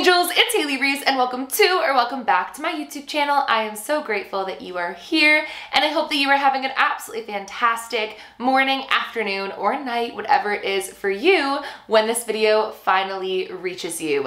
angels, it's Hailey Reese and welcome back to my YouTube channel. I am so grateful that you are here and I hope that you are having an absolutely fantastic morning, afternoon, or night, whatever it is for you when this video finally reaches you.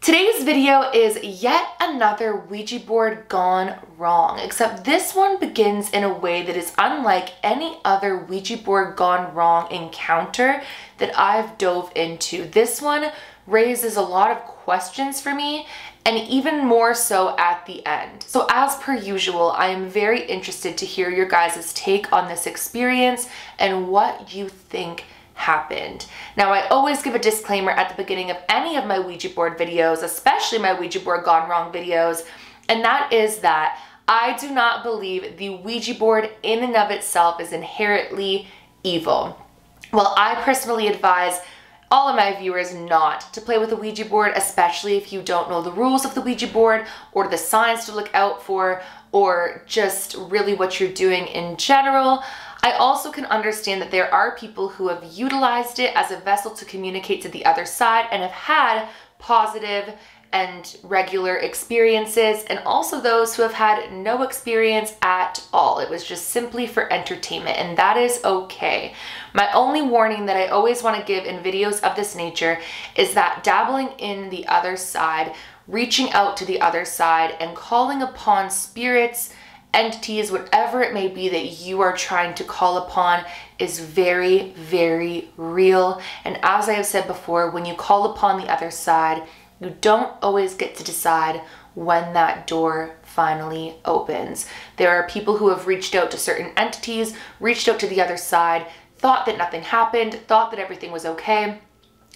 Today's video is yet another Ouija board gone wrong, except this one begins in a way that is unlike any other Ouija board gone wrong encounter that I've dove into. This one raises a lot of questions for me, and even more so at the end. So as per usual, I am very interested to hear your guys' take on this experience and what you think happened. Now, I always give a disclaimer at the beginning of any of my Ouija board videos, especially my Ouija board gone wrong videos, and that is that I do not believe the Ouija board in and of itself is inherently evil. Well, I personally advise all of my viewers not to play with a Ouija board, especially if you don't know the rules of the Ouija board or the signs to look out for or just really what you're doing in general. I also can understand that there are people who have utilized it as a vessel to communicate to the other side and have had positive and regular experiences, and also those who have had no experience at all. It was just simply for entertainment, and that is okay. My only warning that I always want to give in videos of this nature is that dabbling in the other side, reaching out to the other side, and calling upon spirits, entities, whatever it may be that you are trying to call upon is very, very real. And as I have said before, when you call upon the other side, you don't always get to decide when that door finally opens. There are people who have reached out to certain entities, reached out to the other side, thought that nothing happened, thought that everything was okay,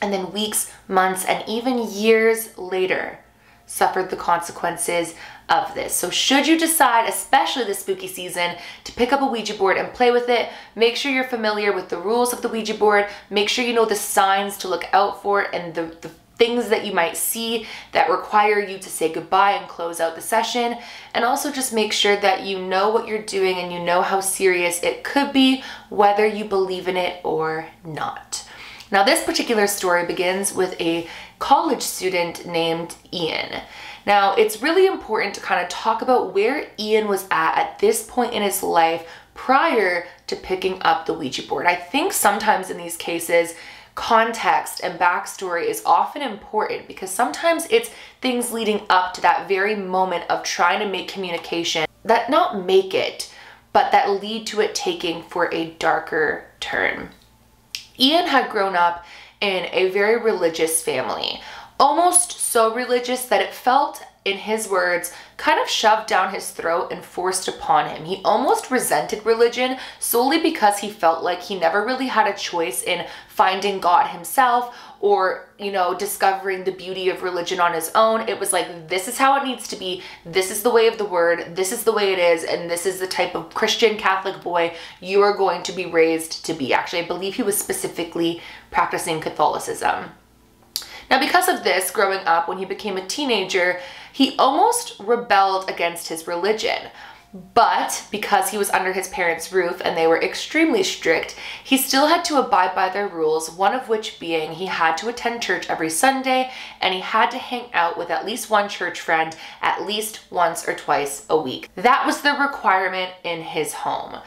and then weeks, months, and even years later suffered the consequences of this. So should you decide, especially this spooky season, to pick up a Ouija board and play with it, make sure you're familiar with the rules of the Ouija board, make sure you know the signs to look out for and the things that you might see that require you to say goodbye and close out the session. And also just make sure that you know what you're doing and you know how serious it could be, whether you believe in it or not. Now, this particular story begins with a college student named Ian. Now, it's really important to kind of talk about where Ian was at this point in his life prior to picking up the Ouija board. I think sometimes in these cases, context and backstory is often important because sometimes it's things leading up to that very moment of trying to make communication that not make it, but that lead to it taking for a darker turn. Ian had grown up in a very religious family, almost so religious that it felt, in his words, kind of shoved down his throat and forced upon him. He almost resented religion solely because he felt like he never really had a choice in finding God himself or, you know, discovering the beauty of religion on his own. It was like, this is how it needs to be. This is the way of the word. This is the way it is. And this is the type of Christian Catholic boy you are going to be raised to be. Actually, I believe he was specifically practicing Catholicism. Now, because of this, growing up, when he became a teenager, he almost rebelled against his religion. But because he was under his parents' roof and they were extremely strict, he still had to abide by their rules, one of which being he had to attend church every Sunday and he had to hang out with at least one church friend at least once or twice a week. That was the requirement in his home.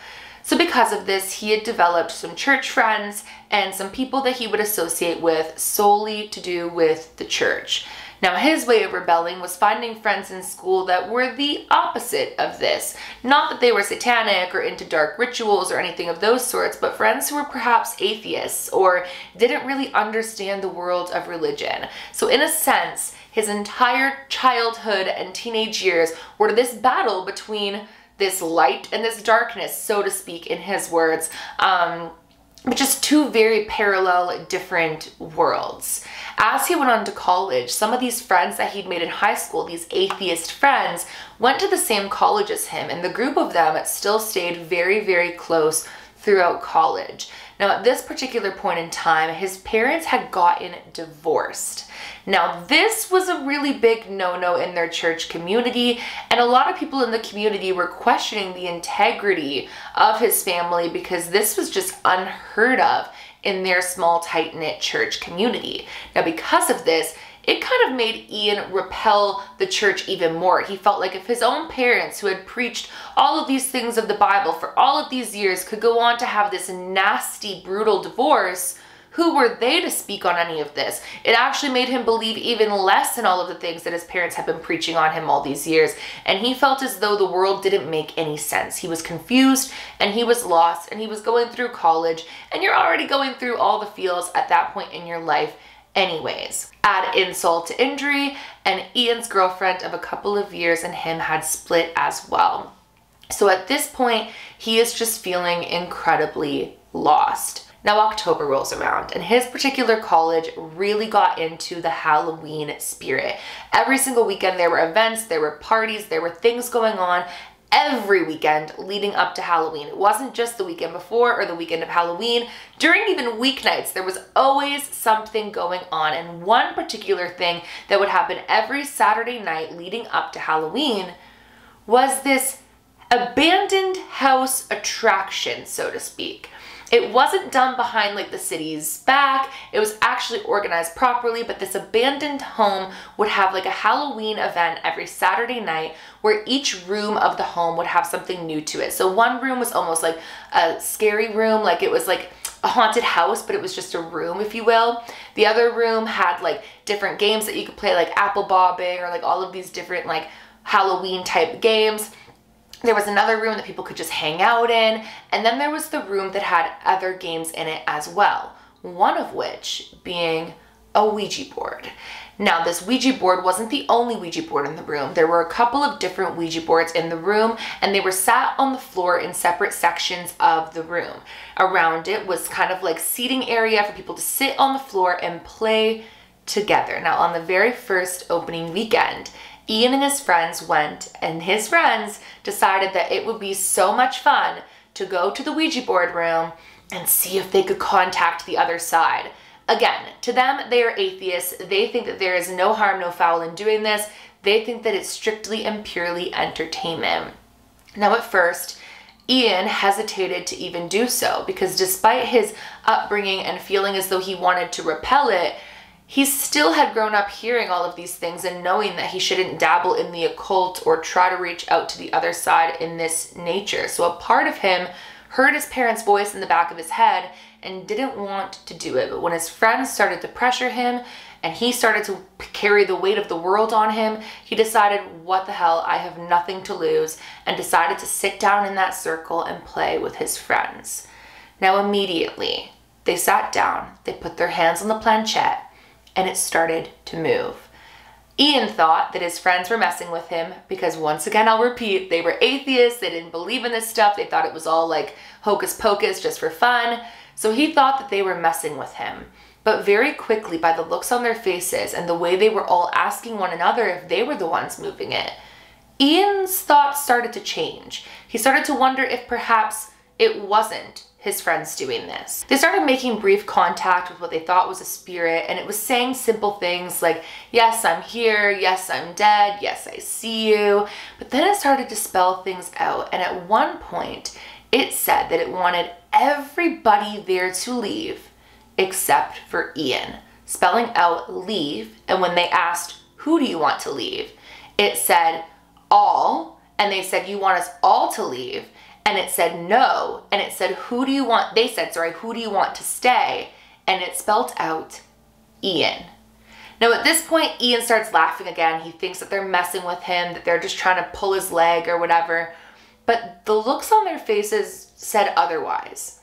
So because of this, he had developed some church friends and some people that he would associate with solely to do with the church. Now, his way of rebelling was finding friends in school that were the opposite of this. Not that they were satanic or into dark rituals or anything of those sorts, but friends who were perhaps atheists or didn't really understand the world of religion. So in a sense, his entire childhood and teenage years were this battle between this light and this darkness, so to speak, in his words, but just two very parallel, different worlds. As he went on to college, some of these friends that he'd made in high school, these atheist friends, went to the same college as him, and the group of them still stayed very, very close throughout college. Now, at this particular point in time, his parents had gotten divorced. Now, this was a really big no-no in their church community, and a lot of people in the community were questioning the integrity of his family because this was just unheard of in their small, tight-knit church community. Now, because of this, it kind of made Ian repel the church even more. He felt like if his own parents, who had preached all of these things of the Bible for all of these years, could go on to have this nasty, brutal divorce, who were they to speak on any of this? It actually made him believe even less in all of the things that his parents had been preaching on him all these years, and he felt as though the world didn't make any sense. He was confused, and he was lost, and he was going through college, and you're already going through all the feels at that point in your life anyways. Add insult to injury, and Ian's girlfriend of a couple of years and him had split as well. So at this point, he is just feeling incredibly lost. Now October rolls around, and his particular college really got into the Halloween spirit. Every single weekend there were events, there were parties, there were things going on every weekend leading up to Halloween. It wasn't just the weekend before or the weekend of Halloween. During even weeknights, there was always something going on, and one particular thing that would happen every Saturday night leading up to Halloween was this abandoned house attraction, so to speak. It wasn't done behind like the city's back. It was actually organized properly, but this abandoned home would have like a Halloween event every Saturday night where each room of the home would have something new to it. So one room was almost like a scary room, like it was like a haunted house, but it was just a room, if you will. The other room had like different games that you could play, like apple bobbing or like all of these different like Halloween type games. There was another room that people could just hang out in, and then there was the room that had other games in it as well, one of which being a Ouija board. Now, this Ouija board wasn't the only Ouija board in the room. There were a couple of different Ouija boards in the room, and they were sat on the floor in separate sections of the room. Around it was kind of like seating area for people to sit on the floor and play together. Now, on the very first opening weekend, Ian and his friends went, and his friends decided that it would be so much fun to go to the Ouija board room and see if they could contact the other side. Again, to them, they are atheists. They think that there is no harm, no foul in doing this. They think that it's strictly and purely entertainment. Now, at first, Ian hesitated to even do so because despite his upbringing and feeling as though he wanted to repel it, he still had grown up hearing all of these things and knowing that he shouldn't dabble in the occult or try to reach out to the other side in this nature. So a part of him heard his parents' voice in the back of his head and didn't want to do it. But when his friends started to pressure him and he started to carry the weight of the world on him, he decided, what the hell, I have nothing to lose, and decided to sit down in that circle and play with his friends. Now immediately, they sat down, they put their hands on the planchette, and it started to move. Ian thought that his friends were messing with him because, once again, I'll repeat, they were atheists, they didn't believe in this stuff, they thought it was all like hocus pocus just for fun, so he thought that they were messing with him. But very quickly, by the looks on their faces and the way they were all asking one another if they were the ones moving it, Ian's thoughts started to change. He started to wonder if perhaps it wasn't his friends doing this. They started making brief contact with what they thought was a spirit, and it was saying simple things like, yes, I'm here, yes, I'm dead, yes, I see you. But then it started to spell things out, and at one point, it said that it wanted everybody there to leave except for Ian, spelling out leave, and when they asked, who do you want to leave? It said all, and they said, you want us all to leave? And it said no, and it said, who do you want, they said, sorry, who do you want to stay? And it spelled out Ian. Now at this point, Ian starts laughing again. He thinks that they're messing with him, that they're just trying to pull his leg or whatever. But the looks on their faces said otherwise.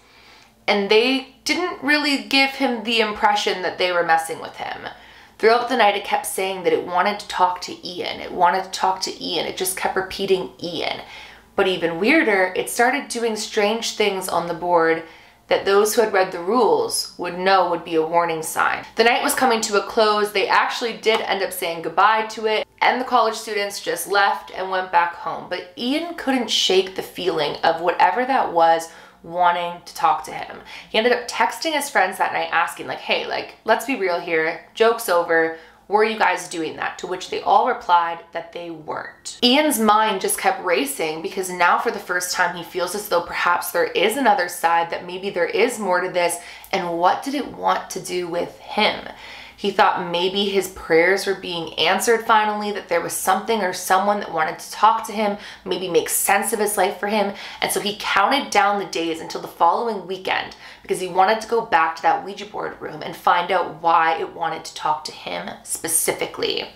And they didn't really give him the impression that they were messing with him. Throughout the night, it kept saying that it wanted to talk to Ian. It wanted to talk to Ian. It just kept repeating Ian. But even weirder, it started doing strange things on the board that those who had read the rules would know would be a warning sign. The night was coming to a close. They actually did end up saying goodbye to it, and the college students just left and went back home. But Ian couldn't shake the feeling of whatever that was wanting to talk to him. He ended up texting his friends that night asking, like, hey, like, let's be real here, joke's over. Were you guys doing that? To which they all replied that they weren't. Ian's mind just kept racing because now for the first time he feels as though perhaps there is another side, that maybe there is more to this, and what did it want to do with him? He thought maybe his prayers were being answered finally, that there was something or someone that wanted to talk to him, maybe make sense of his life for him. And so he counted down the days until the following weekend because he wanted to go back to that Ouija board room and find out why it wanted to talk to him specifically.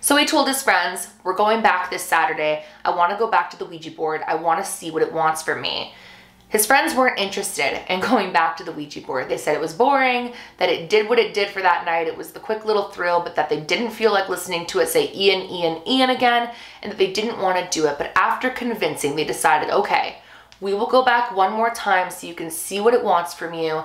So he told his friends, we're going back this Saturday. I want to go back to the Ouija board. I want to see what it wants from me. His friends weren't interested in going back to the Ouija board. They said it was boring, that it did what it did for that night. It was the quick little thrill, but that they didn't feel like listening to it say Ian, Ian, Ian again, and that they didn't want to do it. But after convincing, they decided, okay, we will go back one more time so you can see what it wants from you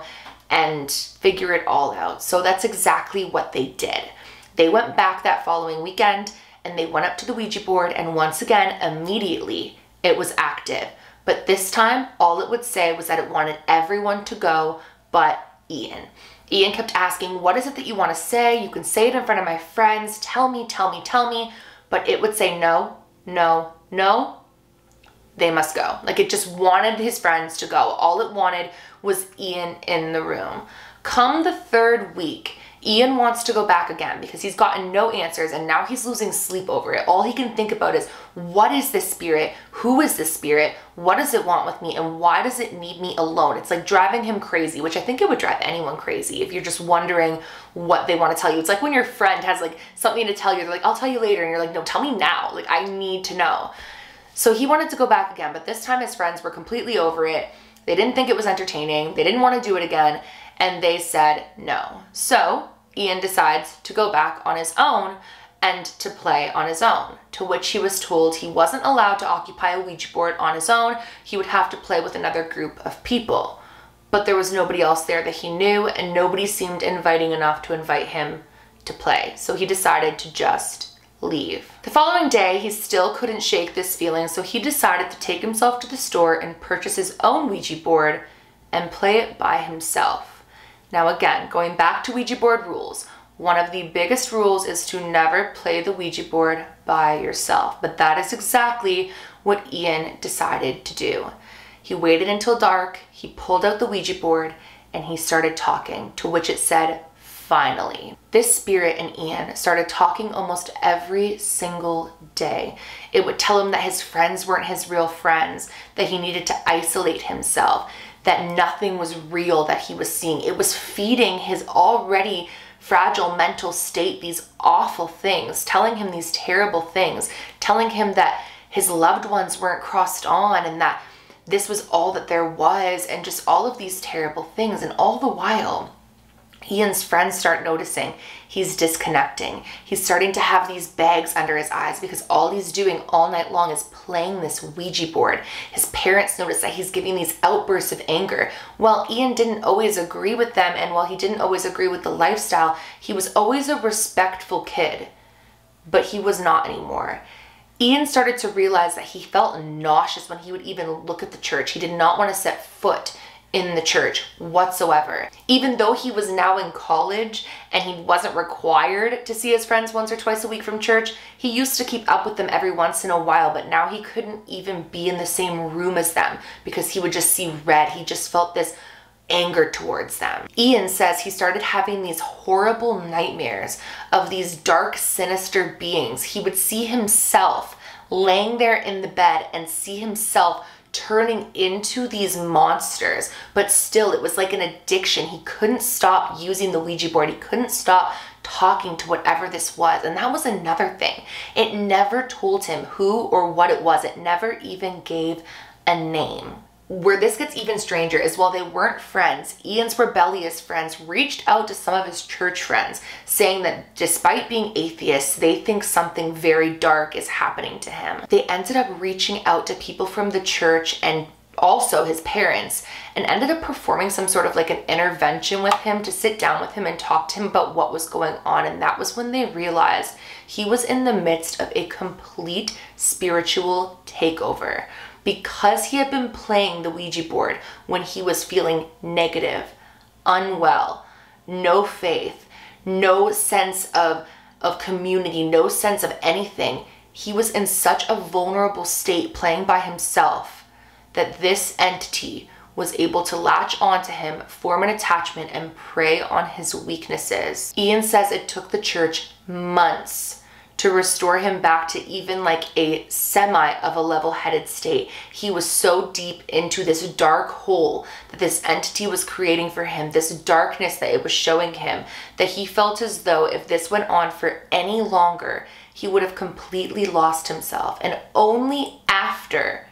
and figure it all out. So that's exactly what they did. They went back that following weekend and they went up to the Ouija board, and once again, immediately it was active. But this time, all it would say was that it wanted everyone to go but Ian. Ian kept asking, what is it that you want to say? You can say it in front of my friends. Tell me, tell me, tell me. But it would say, no, no, no. They must go. Like, it just wanted his friends to go. All it wanted was Ian in the room. Come the third week, Ian wants to go back again because he's gotten no answers and now he's losing sleep over it. All he can think about is, what is this spirit? Who is this spirit? What does it want with me? And why does it need me alone? It's like driving him crazy, which I think it would drive anyone crazy if you're just wondering what they want to tell you. It's like when your friend has like something to tell you, they're like, I'll tell you later. And you're like, no, tell me now. Like, I need to know. So he wanted to go back again, but this time his friends were completely over it. They didn't think it was entertaining. They didn't want to do it again. And they said no. So Ian decides to go back on his own and to play on his own, to which he was told he wasn't allowed to occupy a Ouija board on his own. He would have to play with another group of people. But there was nobody else there that he knew, and nobody seemed inviting enough to invite him to play. So he decided to just leave. The following day, he still couldn't shake this feeling, so he decided to take himself to the store and purchase his own Ouija board and play it by himself. Now again, going back to Ouija board rules, one of the biggest rules is to never play the Ouija board by yourself, but that is exactly what Ian decided to do. He waited until dark, he pulled out the Ouija board, and he started talking, to which it said, finally. This spirit and Ian started talking almost every single day. It would tell him that his friends weren't his real friends, that he needed to isolate himself, that nothing was real that he was seeing. It was feeding his already fragile mental state these awful things, telling him these terrible things, telling him that his loved ones weren't crossed on and that this was all that there was and just all of these terrible things. And all the while, Ian's friends start noticing he's disconnecting. He's starting to have these bags under his eyes because all he's doing all night long is playing this Ouija board. His parents notice that he's giving these outbursts of anger. While Ian didn't always agree with them, and while he didn't always agree with the lifestyle, he was always a respectful kid, but he was not anymore. Ian started to realize that he felt nauseous when he would even look at the church. He did not want to set foot in the church whatsoever. Even though he was now in college and he wasn't required to see his friends once or twice a week from church, he used to keep up with them every once in a while, but now he couldn't even be in the same room as them because he would just see red. He just felt this anger towards them. Ian says he started having these horrible nightmares of these dark, sinister beings. He would see himself laying there in the bed and see himself turning into these monsters, but still it was like an addiction. He couldn't stop using the Ouija board. He couldn't stop talking to whatever this was. And that was another thing. It never told him who or what it was. It never even gave a name. Where this gets even stranger is while they weren't friends, Ian's rebellious friends reached out to some of his church friends saying that despite being atheists, they think something very dark is happening to him. They ended up reaching out to people from the church and also his parents, and ended up performing some sort of like an intervention with him to sit down with him and talk to him about what was going on. And that was when they realized he was in the midst of a complete spiritual takeover, because he had been playing the Ouija board when he was feeling negative, unwell, no faith, no sense of community, no sense of anything. He was in such a vulnerable state playing by himself that this entity was able to latch onto him, form an attachment, and prey on his weaknesses. Ian says it took the church months to restore him back to even like a semi of a level-headed state. He was so deep into this dark hole that this entity was creating for him, this darkness that it was showing him, that he felt as though if this went on for any longer, he would have completely lost himself. And only after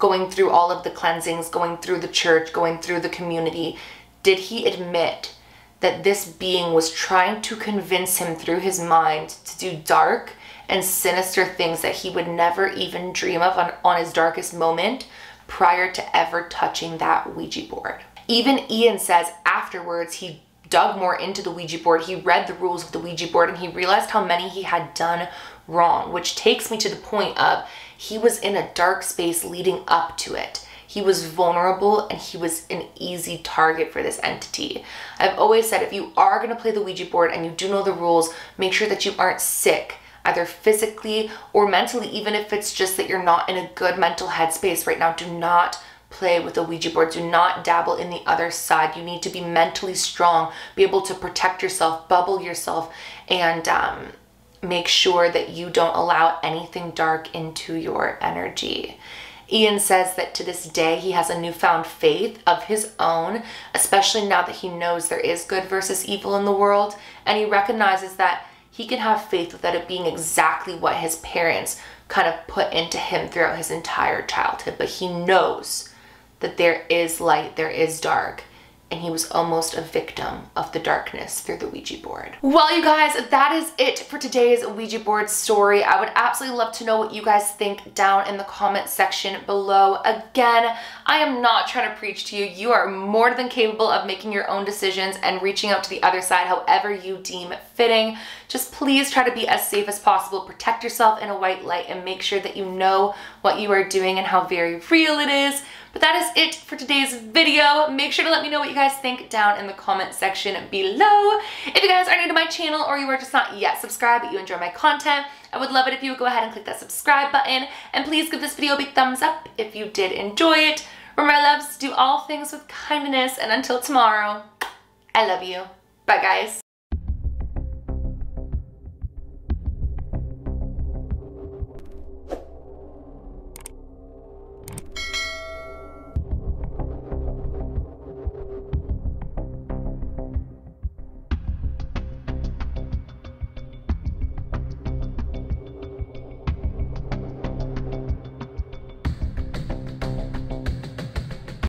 going through all of the cleansings, going through the church, going through the community, did he admit that this being was trying to convince him through his mind to do dark and sinister things that he would never even dream of on his darkest moment prior to ever touching that Ouija board. Even Ian says afterwards he dug more into the Ouija board, he read the rules of the Ouija board, and he realized how many he had done wrong, which takes me to the point of he was in a dark space leading up to it. He was vulnerable and he was an easy target for this entity. I've always said if you are going to play the Ouija board and you do know the rules, make sure that you aren't sick, either physically or mentally, even if it's just that you're not in a good mental headspace right now. Do not play with the Ouija board. Do not dabble in the other side. You need to be mentally strong, be able to protect yourself, bubble yourself, and make sure that you don't allow anything dark into your energy. Ian says that to this day, he has a newfound faith of his own, especially now that he knows there is good versus evil in the world. And he recognizes that he can have faith without it being exactly what his parents kind of put into him throughout his entire childhood. But he knows that there is light, there is dark. And he was almost a victim of the darkness through the Ouija board. Well, you guys, that is it for today's Ouija board story. I would absolutely love to know what you guys think down in the comment section below. Again, I am not trying to preach to you. You are more than capable of making your own decisions and reaching out to the other side however you deem fitting. Just please try to be as safe as possible. Protect yourself in a white light and make sure that you know what you are doing and how very real it is. But that is it for today's video. Make sure to let me know what you guys think down in the comment section below. If you guys are new to my channel or you are just not yet subscribed but you enjoy my content, I would love it if you would go ahead and click that subscribe button. And please give this video a big thumbs up if you did enjoy it. Remember, my loves, do all things with kindness. And until tomorrow, I love you. Bye, guys.